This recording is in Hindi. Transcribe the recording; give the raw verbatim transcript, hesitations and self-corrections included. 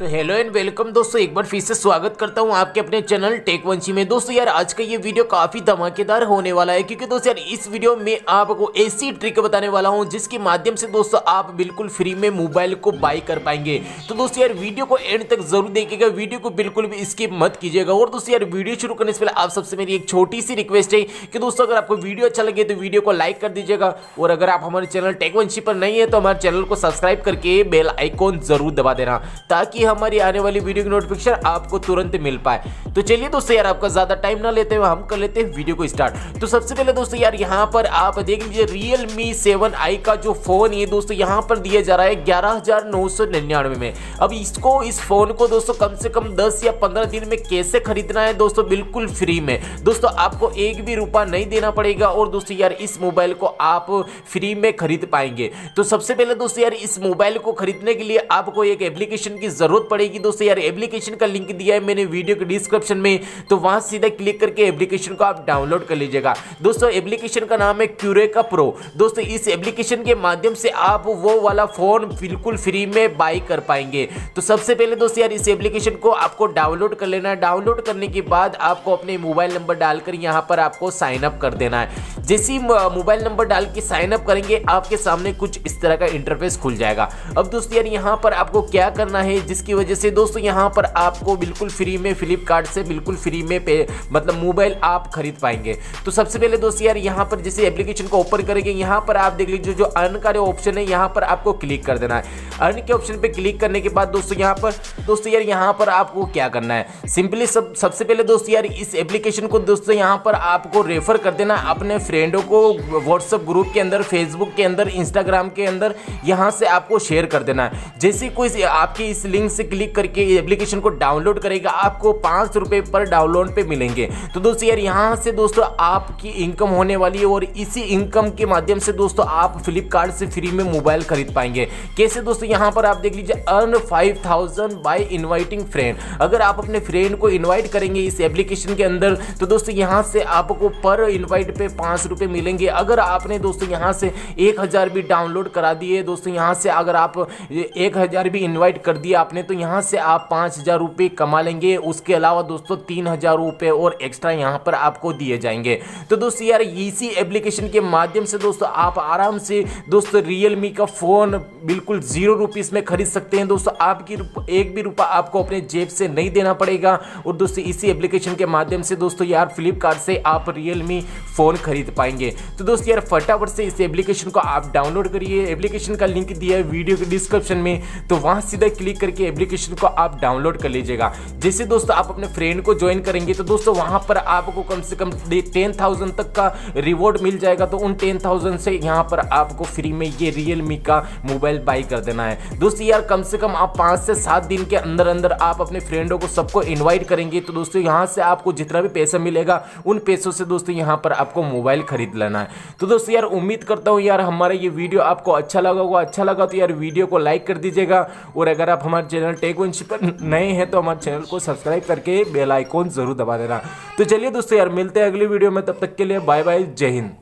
तो हेलो एंड वेलकम दोस्तों, एक बार फिर से स्वागत करता हूं आपके अपने चैनल टेक वंशी में। दोस्तों यार आज का ये वीडियो काफ़ी धमाकेदार होने वाला है, क्योंकि दोस्तों यार इस वीडियो में आपको ऐसी ट्रिक बताने वाला हूं जिसके माध्यम से दोस्तों आप बिल्कुल फ्री में मोबाइल को बाई कर पाएंगे। तो दोस्तों यार वीडियो को एंड तक जरूर देखिएगा, वीडियो को बिल्कुल भी स्किप मत कीजिएगा। और दोस्तों यार वीडियो शुरू करने से पहले आप सबसे मेरी एक छोटी सी रिक्वेस्ट है कि दोस्तों अगर आपको वीडियो अच्छा लगे तो वीडियो को लाइक कर दीजिएगा, और अगर आप हमारे चैनल टेक वंशी पर नहीं है तो हमारे चैनल को सब्सक्राइब करके बेल आइकॉन जरूर दबा देना, ताकि हमारी आने वाली वीडियो की नोटिफिकेशन आपको तुरंत मिल पाए। तो चलिए दोस्तों यार आपका ज्यादा टाइम ना लेते हुए हम कर लेते हैं वीडियो को स्टार्ट। तो सबसे पहले दोस्तों यार यहाँ पर आप देख लीजिए Realme सेवन आई का जो फोन है दोस्तों यहाँ पर दिया जा रहा है ग्यारह हज़ार नौ सौ निन्यानवे में। अब इसको इस फोन को दोस्तों कम से कम दस या पंद्रह दिन में कैसे खरीदना है दोस्तों, बिल्कुल फ्री में। दोस्तों आपको एक भी रुपया नहीं देना पड़ेगा और दोस्तों यार इस मोबाइल को आप फ्री में खरीद पाएंगे। तो सबसे पहले दोस्तों यार इस मोबाइल को खरीदने के लिए आपको एक एप्लीकेशन की जरूरत पड़ेगी। दोस्तों यार एप्लीकेशन का लिंक दिया है मैंने वीडियो के डिस्क्रिप्शन में, तो वहां सीधा क्लिक करके एप्लीकेशन को आप डाउनलोड कर लीजिएगा। दोस्तों एप्लीकेशन का नाम है Eureka Pro। दोस्तों इस एप्लीकेशन के माध्यम से आप वो वाला फोन बिल्कुल फ्री में बाई कर पाएंगे। तो सबसे पहले दोस्तों यार इस एप्लीकेशन को आपको डाउनलोड कर लेना है। डाउनलोड करने के बाद आपको अपने मोबाइल नंबर डालकर यहाँ पर आपको साइन अप कर देना है। जैसे ही मोबाइल नंबर डाल के साइन अप करेंगे आपके सामने कुछ इस तरह का इंटरफेस खुल जाएगा। अब दोस्तों यार यहाँ पर आपको क्या करना है, जिसकी वजह से दोस्तों यहाँ पर आपको बिल्कुल फ्री में फ्लिपकार्ट से बिल्कुल फ्री में पे मतलब मोबाइल आप खरीद पाएंगे। तो सबसे पहले दोस्तों यार यहाँ पर जैसे एप्लीकेशन को ओपन करेंगे यहाँ पर आप देख लीजिए जो अर्न का ऑप्शन है यहाँ पर आपको क्लिक कर देना है। अर्न के ऑप्शन पे क्लिक करने के बाद दोस्तों यहाँ पर दोस्तों यार यहाँ पर आपको क्या करना है, सिंपली सब सबसे पहले दोस्तों यार इस एप्लीकेशन को दोस्तों यहाँ पर आपको रेफर कर देना अपने फ्रेंडों को, व्हाट्सअप ग्रुप के अंदर, फेसबुक के अंदर, इंस्टाग्राम के अंदर, यहाँ से आपको शेयर कर देना है। जैसे कोई आपकी इस लिंक से क्लिक करके एप्लीकेशन को डाउनलोड करेगा आपको पाँच रुपये पर डाउनलोड पे मिलेंगे। तो दोस्तों यार यहाँ से दोस्तों आपकी इनकम होने वाली है, और इसी इनकम के माध्यम से दोस्तों आप फ्लिपकार्ट से फ्री में मोबाइल खरीद पाएंगे। कैसे दोस्तों, यहाँ पर आप देख लीजिए earn five thousand by inviting friend. अगर आप अपने फ्रेंड को इन्वाइट करेंगे इस एप्लीकेशन के अंदर तो दोस्तों यहाँ से आपको पर इन्वाइट पे पाँच रुपये मिलेंगे। अगर आपने दोस्तों यहाँ से एक हज़ार भी डाउनलोड करा दिए दोस्तों, यहाँ से अगर आप एक हज़ार भी इन्वाइट कर दिया आपने तो यहाँ से आप पाँच हज़ार रुपये कमा लेंगे। उसके अलावा दोस्तों तीन हज़ार रुपये और एक्स्ट्रा यहाँ पर आपको दिए जाएंगे। तो दोस्तों यार इसी एप्लीकेशन के माध्यम से दोस्तों आप आराम से दोस्तों Realme का फ़ोन बिल्कुल ज़ीरो रुपीस में खरीद सकते हैं। दोस्तों आपकी एक भी रुपया आपको अपने जेब से नहीं देना पड़ेगा, और दोस्तों इसी एप्लीकेशन के माध्यम से दोस्तों यार फ्लिपकार्ट से आप Realme फ़ोन खरीद पाएंगे। तो दोस्तों यार फटाफट से इस एप्लीकेशन को आप डाउनलोड करिए। एप्लीकेशन का लिंक दिया है वीडियो के डिस्क्रिप्शन में, तो वहाँ सीधा क्लिक करके एप्लीकेशन को आप डाउनलोड कर लीजिएगा। जैसे दोस्तों आप अपने फ्रेंड को ज्वाइन करेंगे तो दोस्तों वहां पर आपको कम से कम टेन थाउजेंड तक का रिवॉर्ड मिल जाएगा। तो उन टेन थाउजेंड से यहां पर आपको फ्री में ये Realme का मोबाइल बाई कर देना है। दोस्तों यार कम से कम आप पाँच से सात दिन के अंदर अंदर आप अपने फ्रेंडों को सबको इन्वाइट करेंगे तो दोस्तों यहाँ से आपको जितना भी पैसा मिलेगा उन पैसों से दोस्तों यहाँ पर आपको मोबाइल खरीद लेना है। तो दोस्तों यार उम्मीद करता हूँ यार हमारा ये वीडियो आपको अच्छा लगा होगा। अच्छा लगा तो यार वीडियो को लाइक कर दीजिएगा, और अगर आप हमारे चैनल टेक वंशी पर नए हैं तो हमारे चैनल को सब्सक्राइब करके बेल आइकॉन जरूर दबा देना। तो चलिए दोस्तों यार मिलते हैं अगली वीडियो में, तब तक के लिए बाय बाय, जय हिंद।